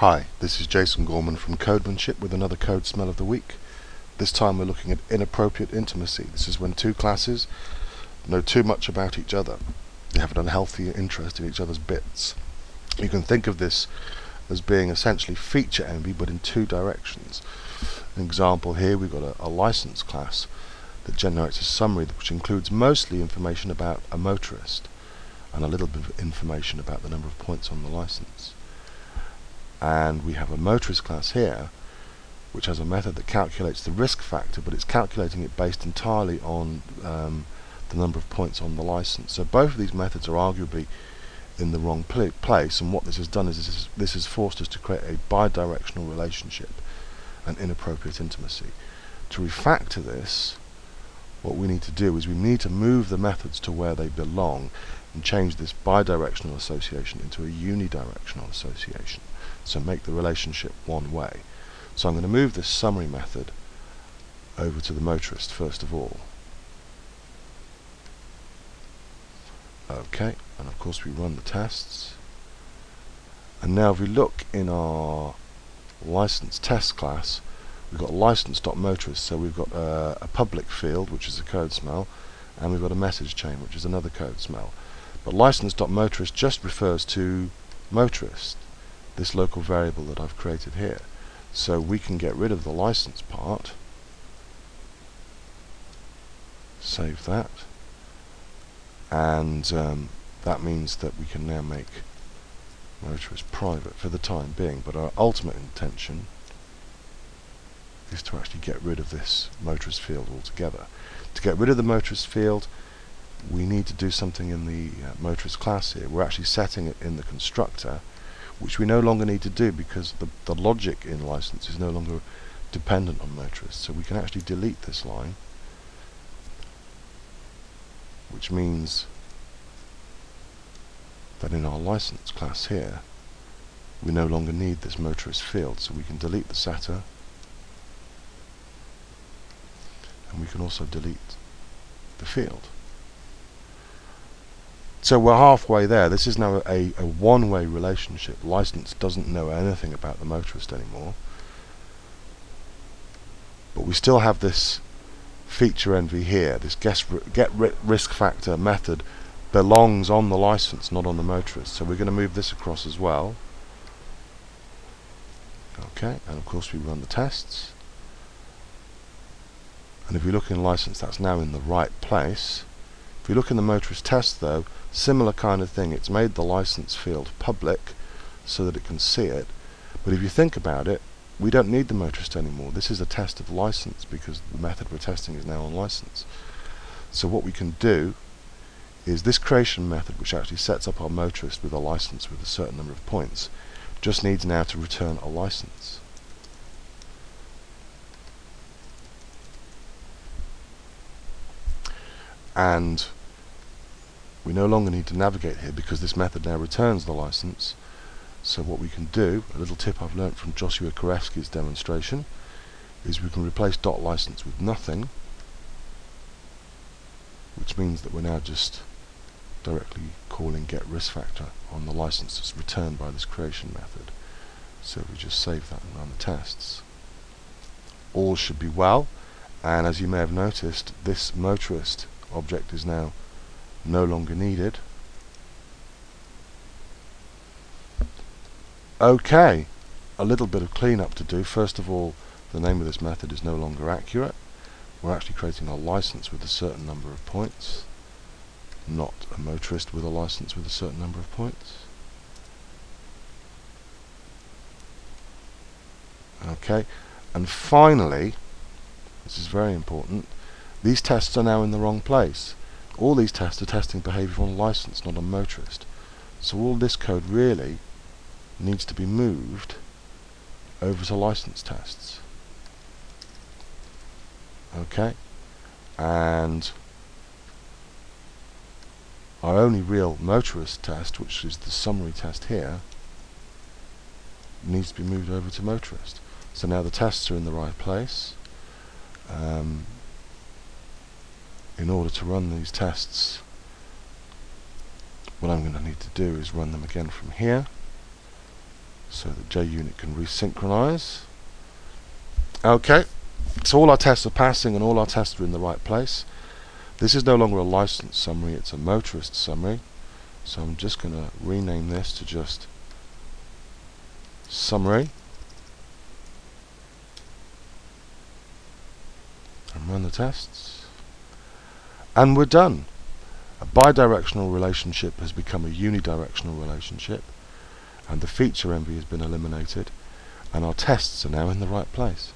Hi, this is Jason Gorman from Codemanship with another Code Smell of the Week. This time we're looking at inappropriate intimacy. This is when two classes know too much about each other. They have an unhealthy interest in each other's bits. You can think of this as being essentially feature envy, but in two directions. An example here, we've got a license class that generates a summary which includes mostly information about a motorist and a little bit of information about the number of points on the license. And we have a motorist class here which has a method that calculates the risk factor, but it's calculating it based entirely on the number of points on the license. So both of these methods are arguably in the wrong place, and what this has done is this has forced us to create a bi-directional relationship and inappropriate intimacy. To refactor this, what we need to do is we need to move the methods to where they belong and change this bidirectional association into a unidirectional association, so make the relationship one way. So I'm going to move this summary method over to the motorist first of all. Okay, and of course we run the tests, and now if we look in our license test class, we've got license.motorist, so we've got a public field which is a code smell, and we've got a message chain which is another code smell. But license.motorist just refers to motorist, this local variable that I've created here. So we can get rid of the license part, save that, and that means that we can now make motorist private for the time being, but our ultimate intention is to actually get rid of this motorist field altogether. To get rid of the motorist field, we need to do something in the motorist class here. We're actually setting it in the constructor, which we no longer need to do because the logic in license is no longer dependent on motorist. So we can actually delete this line, which means that in our license class here, we no longer need this motorist field. So we can delete the setter, and we can also delete the field. So we're halfway there. This is now a one-way relationship. License doesn't know anything about the motorist anymore, but we still have this feature envy here. This get risk factor method belongs on the license, not on the motorist, so we're going to move this across as well. Okay, and of course we run the tests, and if we look in license, that's now in the right place. If we look in the motorist test though, similar kind of thing. It's made the license field public so that it can see it, but if you think about it, we don't need the motorist anymore. This is a test of license because the method we're testing is now on license. So what we can do is this creation method, which actually sets up our motorist with a license with a certain number of points, just needs now to return a license. And we no longer need to navigate here because this method now returns the license. So what we can do, a little tip I've learned from Joshua Karefsky's demonstration, is we can replace .license with nothing, which means that we're now just directly calling get risk factor on the license that's returned by this creation method. So we just save that and run the tests. All should be well, and as you may have noticed, this motorist object is now no longer needed. Okay, a little bit of cleanup to do. First of all, the name of this method is no longer accurate. We're actually creating a license with a certain number of points, not a motorist with a license with a certain number of points. Okay, and finally, this is very important, these tests are now in the wrong place. All these tests are testing behaviour on license, not on motorist. So all this code really needs to be moved over to license tests. Okay, and our only real motorist test, which is the summary test here, needs to be moved over to motorist. So now the tests are in the right place. In order to run these tests, what I'm going to need to do is run them again from here. so that JUnit can resynchronize. Okay, so all our tests are passing and all our tests are in the right place. This is no longer a license summary, it's a motorist summary. So I'm just going to rename this to just summary and run the tests. And we're done. A bidirectional relationship has become a unidirectional relationship, and the feature envy has been eliminated, and our tests are now in the right place.